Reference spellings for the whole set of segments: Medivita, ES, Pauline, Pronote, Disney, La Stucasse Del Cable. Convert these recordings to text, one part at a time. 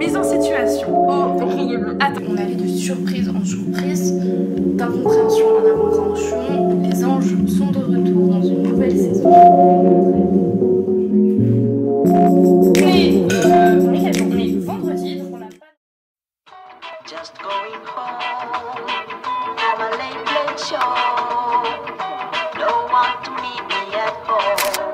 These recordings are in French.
Mise en situation. Oh, horrible. Attends, on allait de surprise en surprise, d'incompréhension en incompréhension. Les anges sont de retour dans une nouvelle saison. Mais, on est vendredi, donc on n'a pas... Just going home, have a late, late show. Don't want to meet me at home.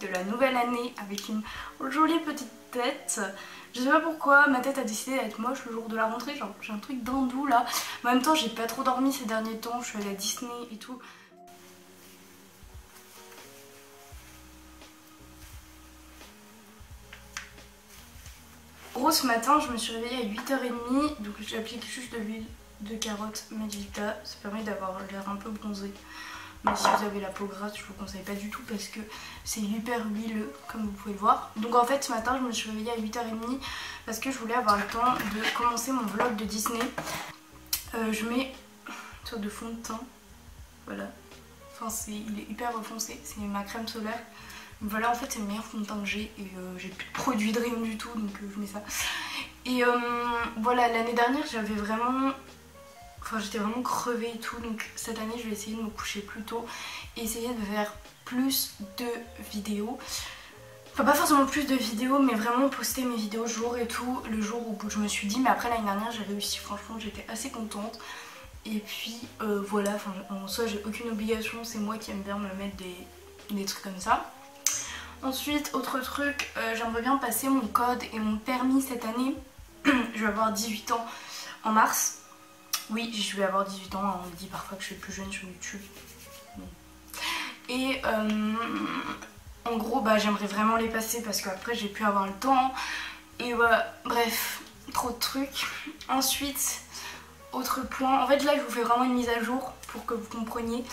De la nouvelle année avec une jolie petite tête. Je sais pas pourquoi ma tête a décidé d'être moche le jour de la rentrée, genre j'ai un truc d'andou là. En même temps j'ai pas trop dormi ces derniers temps, je suis allée à Disney et tout. Gros, ce matin je me suis réveillée à 8h30, donc j'applique juste de l'huile de carotte Medivita, ça permet d'avoir l'air un peu bronzé. Mais si vous avez la peau grasse, je vous conseille pas du tout parce que c'est hyper huileux, comme vous pouvez le voir. Donc en fait, ce matin, je me suis réveillée à 8h30 parce que je voulais avoir le temps de commencer mon vlog de Disney. Je mets une sorte de fond de teint. Voilà. Enfin, il est hyper foncé. C'est ma crème solaire. Voilà, en fait, c'est le meilleur fond de teint que j'ai. Et j'ai plus de produit de rayon du tout, donc je mets ça. Et voilà, l'année dernière, j'avais vraiment... Enfin, j'étais vraiment crevée et tout, donc cette année je vais essayer de me coucher plus tôt et essayer de faire plus de vidéos. Enfin, pas forcément plus de vidéos, mais vraiment poster mes vidéos jour et tout, le jour où je me suis dit. Mais après l'année dernière j'ai réussi, franchement j'étais assez contente. Et puis voilà, enfin, en soi j'ai aucune obligation, c'est moi qui aime bien me mettre des trucs comme ça. Ensuite, autre truc, j'aimerais bien passer mon code et mon permis cette année. Je vais avoir 18 ans en mars. Oui, je vais avoir 18 ans, on me dit parfois que je suis plus jeune sur YouTube. Et en gros, bah, j'aimerais vraiment les passer parce qu'après j'ai pu avoir le temps. Et voilà, bref, trop de trucs. Ensuite, autre point, en fait là je vous fais vraiment une mise à jour pour que vous compreniez.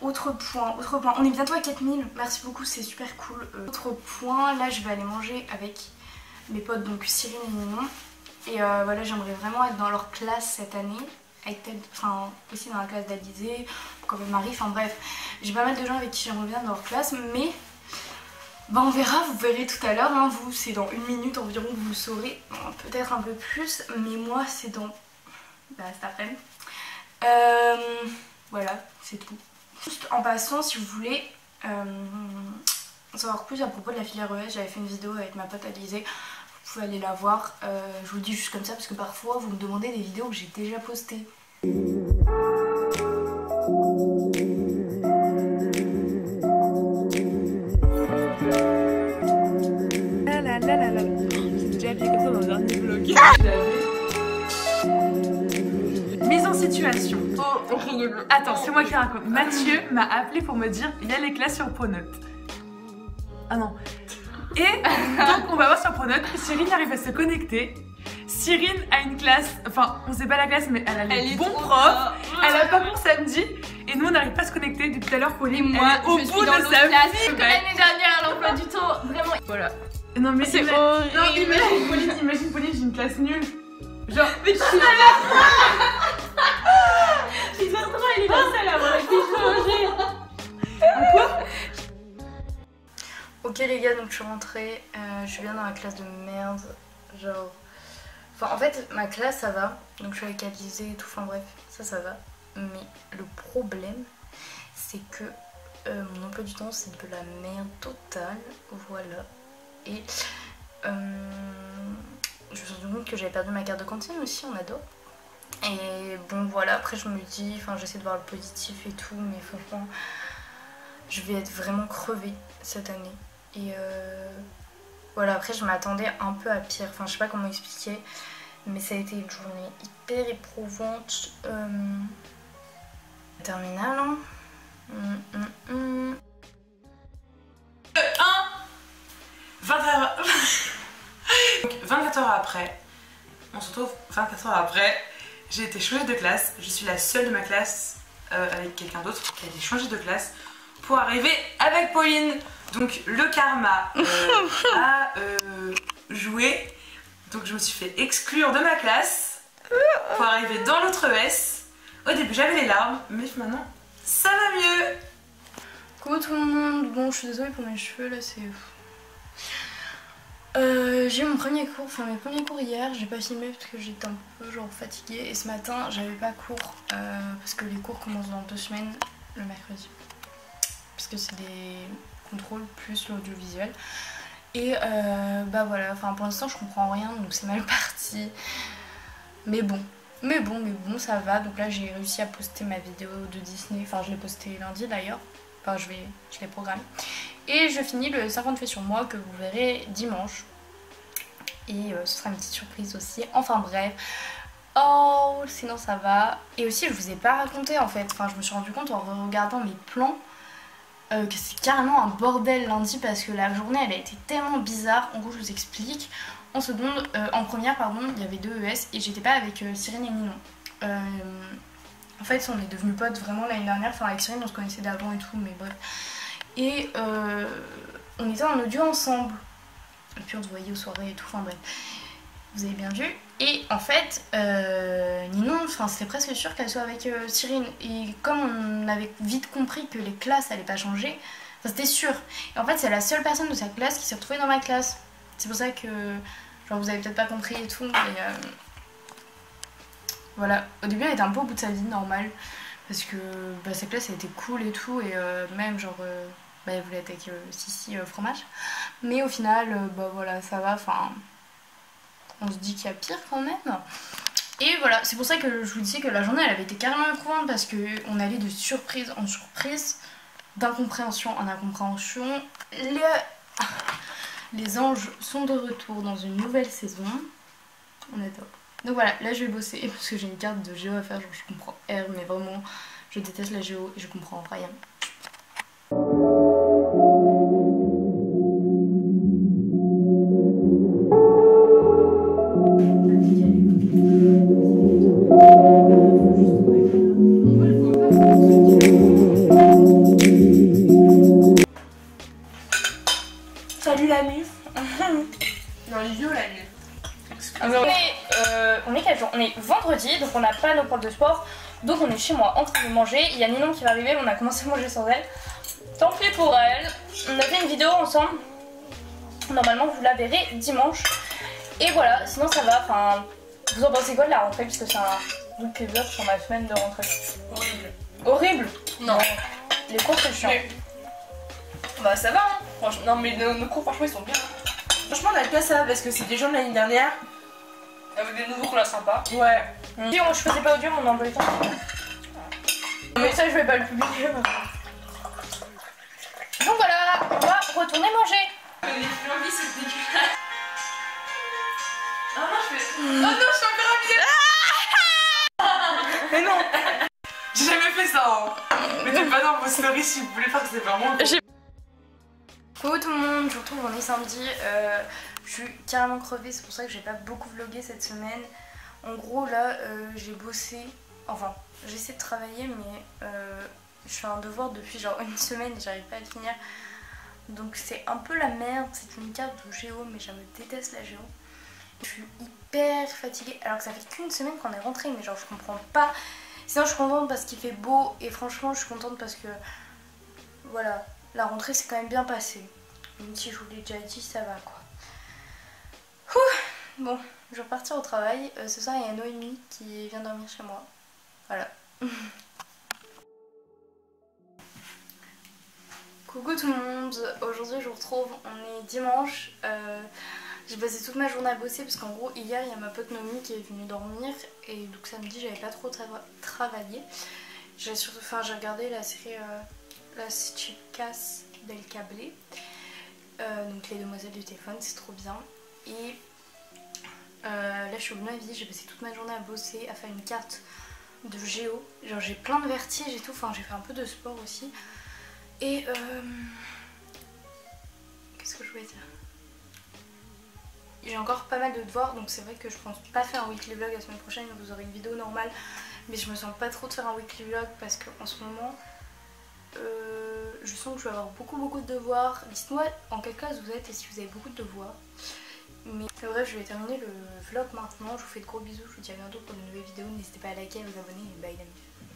Autre point, on est bientôt à 4000, merci beaucoup, c'est super cool. Autre point, là je vais aller manger avec mes potes, donc Cyrine et Ninon. Et voilà, j'aimerais vraiment être dans leur classe cette année. Enfin, aussi dans la classe d'Alizé, comme Marie, enfin bref, j'ai pas mal de gens avec qui j'aimerais bien dans leur classe, mais bah, on verra, vous verrez tout à l'heure, hein, vous, c'est dans une minute environ que vous le saurez, bon, peut-être un peu plus, mais moi c'est dans cet après-midi. Voilà, c'est tout. Juste en passant, si vous voulez savoir plus à propos de la filière ES, j'avais fait une vidéo avec ma pote Alizé. Vous pouvez aller la voir, je vous le dis juste comme ça parce que parfois vous me demandez des vidéos que j'ai déjà postées. Mise en situation. Oh, horrible. Attends, c'est moi qui raconte. Mathieu m'a appelé pour me dire il y a les classes sur Pronote. Ah non. Et donc on va voir sur Pronote, Cyrine arrive à se connecter. Cyrine a une classe, enfin on sait pas la classe mais elle a les bons profs, elle a pas pour samedi et nous on n'arrive pas à se connecter depuis tout à l'heure. Pauline, moi au bout de sa vie. Comme l'année dernière, l'emploi du temps, vraiment. Voilà. Non mais c'est horrible. Non imagine Pauline, j'ai une classe nulle. Genre, mais tu sais la j'ai 23, elle est la seule à avoir été changée. Quoi? Ok les gars, donc je suis rentrée, je suis bien dans la classe de merde, genre... Enfin en fait ma classe ça va, donc je suis avec Alizé et tout, enfin bref, ça va. Mais le problème c'est que mon emploi du temps c'est de la merde totale, voilà. Et je me suis rendu compte que j'avais perdu ma carte de cantine aussi, on adore. Et bon voilà, après je me dis, enfin j'essaie de voir le positif et tout, mais franchement je vais être vraiment crevée cette année. Et voilà, après je m'attendais un peu à pire, enfin je sais pas comment expliquer, mais ça a été une journée hyper éprouvante. Terminale, hein. Donc 24 heures après, on se retrouve 24 heures après, j'ai été changée de classe, je suis la seule de ma classe avec quelqu'un d'autre, qu'elle ait changé de classe pour arriver avec Pauline. Donc le karma a joué. Donc je me suis fait exclure de ma classe pour arriver dans l'autre S. Au début j'avais les larmes, mais maintenant ça va mieux. Coucou tout le monde, bon je suis désolée pour mes cheveux là, c'est... j'ai eu mes premiers cours hier, j'ai pas filmé parce que j'étais un peu genre fatiguée et ce matin j'avais pas cours parce que les cours commencent dans 2 semaines le mercredi parce que c'est des contrôles plus l'audiovisuel et bah voilà, enfin pour l'instant je comprends rien donc c'est mal parti mais bon ça va. Donc là j'ai réussi à poster ma vidéo de Disney, enfin je l'ai postée lundi d'ailleurs, enfin je l'ai programmée. Et je finis le 50 faits sur moi que vous verrez dimanche. Et ce sera une petite surprise aussi. Enfin bref. Oh, sinon ça va. Et aussi je vous ai pas raconté en fait. Enfin je me suis rendu compte en regardant mes plans que c'est carrément un bordel lundi parce que la journée elle a été tellement bizarre. En gros je vous explique. En première, il y avait 2 ES et j'étais pas avec Cyrine et Ninon. En fait on est devenus potes vraiment l'année dernière. Enfin avec Cyrine on se connaissait d'avant et tout mais bref. Et on était en audio ensemble. Et puis on se voyait aux soirées et tout, enfin bref. Vous avez bien vu. Et en fait, Ninon, c'était presque sûr qu'elle soit avec Cyrine. Et comme on avait vite compris que les classes n'allaient pas changer, c'était sûr. Et en fait, c'est la seule personne de sa classe qui s'est retrouvée dans ma classe. C'est pour ça que genre, vous avez peut-être pas compris et tout. Mais voilà. Au début, elle était un peu au bout de sa vie, normal. Parce que bah, sa classe, elle était cool et tout. Et même, genre... elle voulait attaquer Sissi fromage, mais au final bah voilà ça va, enfin on se dit qu'il y a pire quand même et voilà, c'est pour ça que je vous disais que la journée elle avait été carrément éprouvante parce que on allait de surprise en surprise, d'incompréhension en incompréhension. Les anges sont de retour dans une nouvelle saison, on est top. Donc voilà, là je vais bosser parce que j'ai une carte de géo à faire, genre je comprends R mais vraiment je déteste la géo et je comprends rien. Salut la mif. Non, yo la mif. On est quel jour? On est vendredi, donc on n'a pas nos profs de sport. Donc on est chez moi en train de manger. Il y a Ninon qui va arriver, on a commencé à manger sans elle. Tant pis pour elle. On a fait une vidéo ensemble. Normalement vous la verrez dimanche. Et voilà, sinon ça va. Enfin, vous en pensez quoi de la rentrée? Puisque c'est un double épisode sur ma semaine de rentrée. Horrible. Horrible? Non. Les cours c'est chiant. Mais... bah ça va hein. Franchement, non mais nos cours franchement ils sont bien. Franchement on a que ça parce que c'est des gens de l'année dernière. Avec des nouveaux qu'on a sympa. Ouais. Si je faisais pas audio on envoie le temps. Mais ça je vais pas le publier. Donc voilà, on va retourner manger. Les flambis c'est dégueulasse. Oh non je fais... oh non je suis encore habillée. Mais non. J'ai jamais fait ça hein. Mettez pas dans vos stories si vous voulez faire que c'est vraiment... Coucou tout le monde, je vous retrouve, on est samedi. Je suis carrément crevée, c'est pour ça que j'ai pas beaucoup vlogué cette semaine. En gros là j'ai bossé, enfin j'essaie de travailler mais je fais un devoir depuis genre une semaine et j'arrive pas à le finir. Donc c'est un peu la merde, c'est une carte de géo mais je me déteste la géo. Je suis hyper fatiguée alors que ça fait qu'une semaine qu'on est rentré mais genre je comprends pas. Sinon je suis contente parce qu'il fait beau et franchement je suis contente parce que voilà. La rentrée s'est quand même bien passée. Même si je vous l'ai déjà dit, ça va quoi. Ouh, bon, je vais repartir au travail. Ce soir, il y a Noémie qui vient dormir chez moi. Voilà. Coucou tout le monde. Aujourd'hui, je vous retrouve. On est dimanche. J'ai passé toute ma journée à bosser parce qu'en gros, hier, il y a ma pote Noémie qui est venue dormir. Et donc samedi, j'avais pas trop travaillé. J'ai surtout, j'ai regardé la série... La Stucasse Del Cable, donc les demoiselles du téléphone, c'est trop bien. Et là je suis au bout de ma vie, j'ai passé toute ma journée à bosser, à faire une carte de géo. Genre j'ai plein de vertiges et tout, enfin j'ai fait un peu de sport aussi. Et qu'est-ce que je voulais dire? J'ai encore pas mal de devoirs, donc c'est vrai que je pense pas faire un weekly vlog la semaine prochaine, vous aurez une vidéo normale. mais je me sens pas trop de faire un weekly vlog parce qu'en ce moment je sens que je vais avoir beaucoup de devoirs. Dites-moi en quel cas vous êtes et si vous avez beaucoup de devoirs. Mais bref, je vais terminer le vlog maintenant. Je vous fais de gros bisous, je vous dis à bientôt pour une nouvelle vidéo. N'hésitez pas à liker, à vous abonner et bye les amis.